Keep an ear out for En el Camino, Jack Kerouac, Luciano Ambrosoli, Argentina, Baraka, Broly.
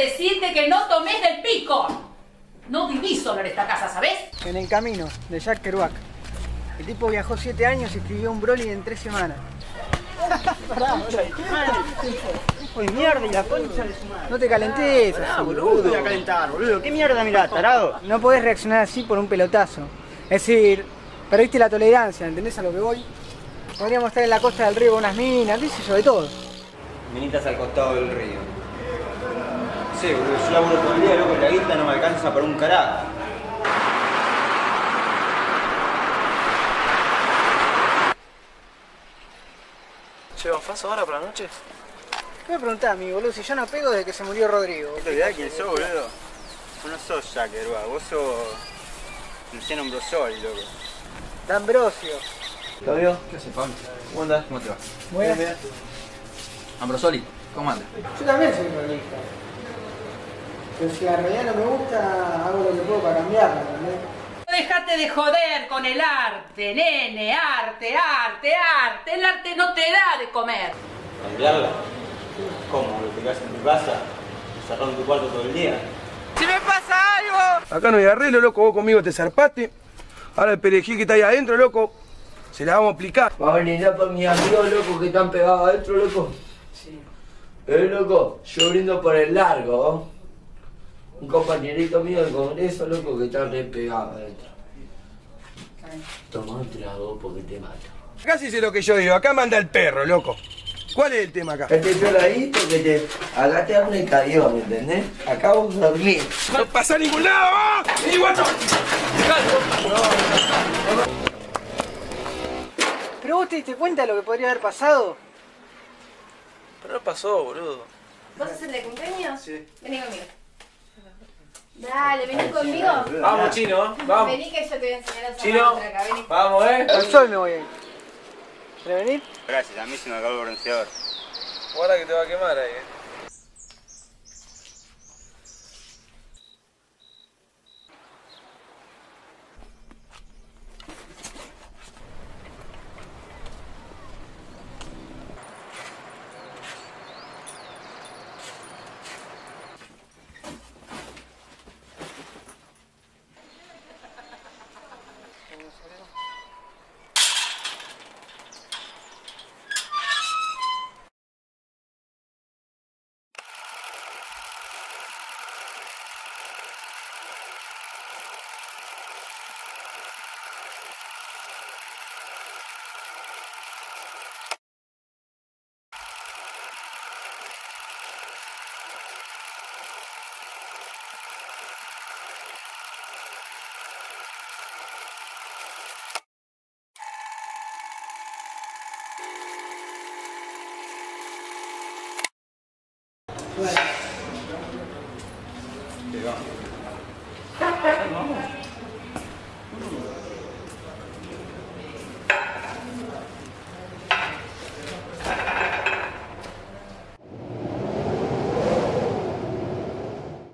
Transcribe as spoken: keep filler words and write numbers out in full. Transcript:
decirte que no tomes del pico. No viví solo en esta casa, ¿sabes? En el camino, de Jack Kerouac. El tipo viajó siete años y escribió un Broly en tres semanas. Pará, Uy, mierda, y la concha de su madre. No te calentes. Ah, boludo. Voy a calentar, boludo. ¿Qué mierda mirás, tarado? No podés reaccionar así por un pelotazo. Es decir, perdiste la tolerancia, ¿entendés a lo que voy? Podríamos estar en la costa del río con unas minas, qué sé yo, de todo. Minitas al costado del río. Sí, boludo, yo laburo todo el día, loco, y la guita no me alcanza por un carajo. ¿Che, ¿vas ahora por la noche? ¿Qué me preguntás, mi boludo? Si yo no pego desde que se murió Rodrigo. ¿Te olvidás quién sos, boludo? Vos no sos Jack Kerouac, vos sos... Luciano Ambrosoli, loco. D'Ambrosio. ¿Claudio? ¿Qué haces, Pablo? ¿Cómo andás? ¿Cómo te va? Buenas. Ambrosoli, ¿cómo andas? Yo también soy cronista. Pero si la realidad no me gusta, hago lo que puedo para cambiarla, ¿no? Dejate de joder con el arte, nene, arte, arte, arte. El arte no te da de comer. ¿Cambiarla? ¿Cómo? ¿Lo que te haces en tu casa? ¿Cerrando tu cuarto todo el día? ¡Si me pasa algo! Acá no hay arreglo, loco, vos conmigo te zarpaste. Ahora el perejil que está ahí adentro, loco, se la vamos a aplicar. Va a brindar por mis amigos, loco, que están pegados adentro, loco. Sí. Eh, loco, yo brindo por el largo, ¿eh? Un compañerito mío del Congreso, loco, que está re pegado adentro. Toma un trago porque te mato. Acá se dice lo que yo digo, acá manda el perro, loco. ¿Cuál es el tema acá? Este piola ahí porque te... acá te abren el cadión, ¿me entendés? Acá vos dormís. ¡No pasa a ningún lado, va! ¡Y guacho! ¿Pero vos te diste cuenta de lo que podría haber pasado? Pero no pasó, boludo. ¿Vos haces el de cumpleaños? Sí. Vení conmigo. Dale, vení conmigo. Vamos, Chino, vamos. Vení que yo te voy a enseñar a Chino, acá, vení. Vamos, eh. Al sol me voy a ir. ¿Querés venir? Gracias, a mí se me acabó el bronceador. Guarda que te va a quemar ahí, eh.